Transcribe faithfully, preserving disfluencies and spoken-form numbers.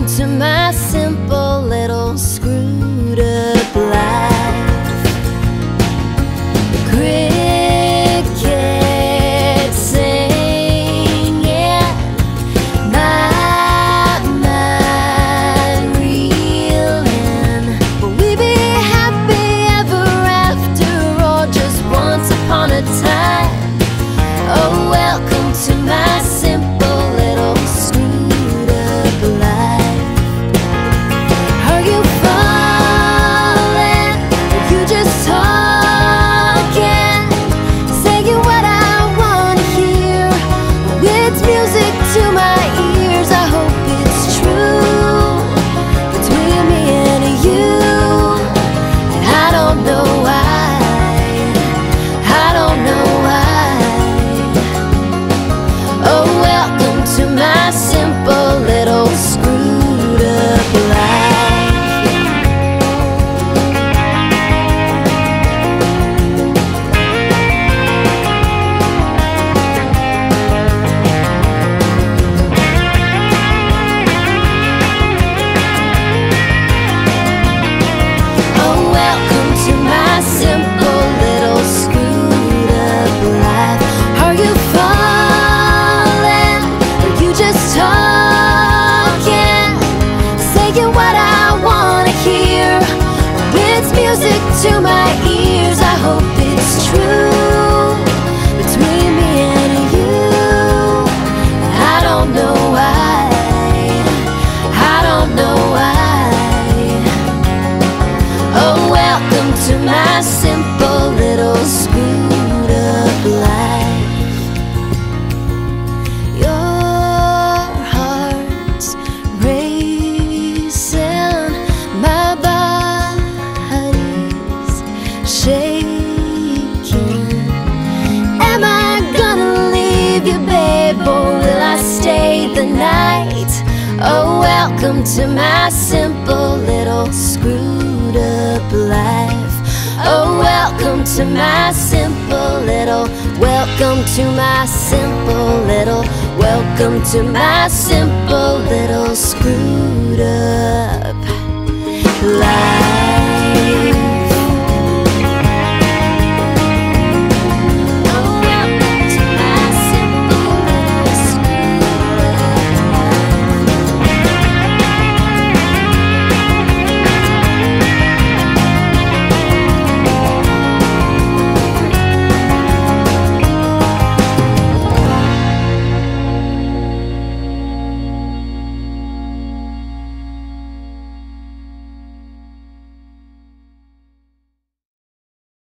home to my simple little screwed up life. The crickets singing, my mind reeling. Will we be happy ever after, or just once upon a time? Oh, welcome to my simple to my ears. I hope it's true between me and you. I don't know why, I don't know why. Oh, welcome to my simple little screwed up life. Your heart's racing, shaking. Am I gonna leave you, babe, or will I stay the night? Oh, welcome to my simple little screwed up life. Oh, welcome to my simple little, welcome to my simple little, welcome to my simple